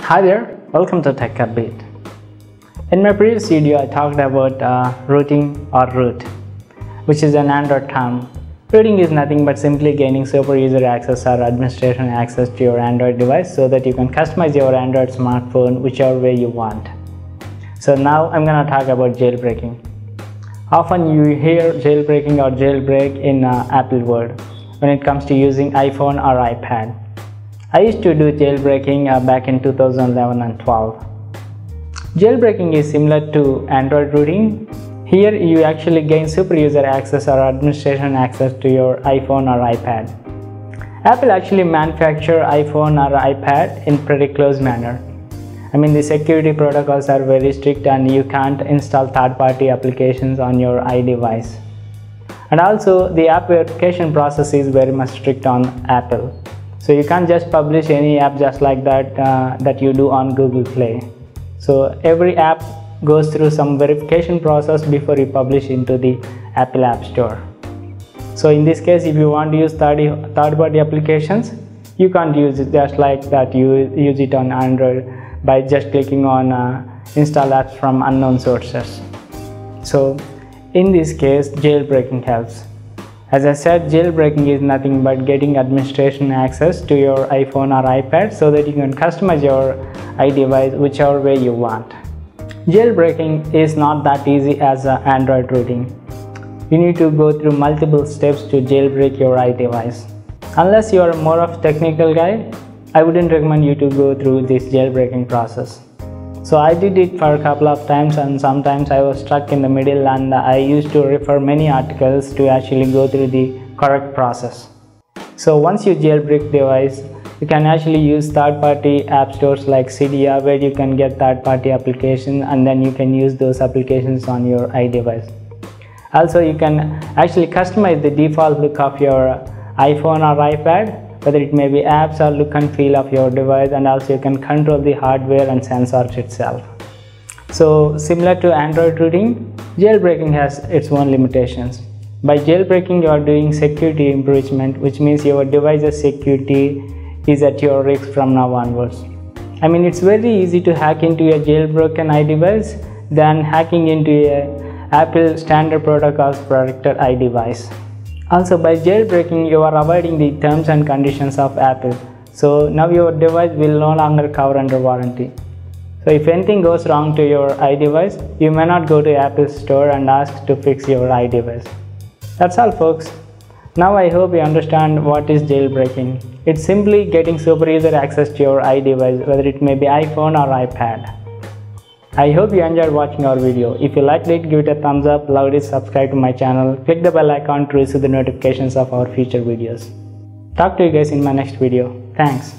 Hi there, welcome to TechUpbeat. In my previous video, I talked about routing or root, which is an Android term. Routing is nothing but simply gaining super user access or administration access to your Android device so that you can customize your Android smartphone whichever way you want. So now I'm gonna talk about jailbreaking. Often you hear jailbreaking or jailbreak in Apple world when it comes to using iPhone or iPad. I used to do jailbreaking back in 2011 and 12. Jailbreaking is similar to Android routing. Here you actually gain super user access or administration access to your iPhone or iPad. Apple actually manufactures iPhone or iPad in pretty close manner. I mean, the security protocols are very strict and you can't install third-party applications on your iDevice. And also the application process is very much strict on Apple. So you can't just publish any app just like that that you do on Google Play. So every app goes through some verification process before you publish into the Apple App Store. So in this case, if you want to use third-party applications, you can't use it just like that you use it on Android by just clicking on install apps from unknown sources. So in this case, jailbreaking helps. As I said, jailbreaking is nothing but getting administration access to your iPhone or iPad so that you can customize your iDevice whichever way you want. Jailbreaking is not that easy as Android routing. You need to go through multiple steps to jailbreak your iDevice. Unless you are more of a technical guy, I wouldn't recommend you to go through this jailbreaking process. So I did it for a couple of times and sometimes I was stuck in the middle and I used to refer many articles to actually go through the correct process. So once you jailbreak device, you can actually use third-party app stores like Cydia where you can get third-party applications and then you can use those applications on your iDevice. Also, you can actually customize the default look of your iPhone or iPad, whether it may be apps or look and feel of your device, and also you can control the hardware and sensors itself. So similar to Android routing, jailbreaking has its own limitations. By jailbreaking, you are doing security improvement, which means your device's security is at your risk from now onwards. I mean, it's very easy to hack into a jailbroken iDevice than hacking into a Apple standard protocols protected iDevice. Also, by jailbreaking, you are avoiding the terms and conditions of Apple. So now your device will no longer cover under warranty. So if anything goes wrong to your iDevice, you may not go to Apple Store and ask to fix your iDevice. That's all, folks. Now I hope you understand what is jailbreaking. It's simply getting super user access to your iDevice, whether it may be iPhone or iPad. I hope you enjoyed watching our video. If you liked it, give it a thumbs up, loved it, subscribe to my channel, click the bell icon to receive the notifications of our future videos. Talk to you guys in my next video. Thanks.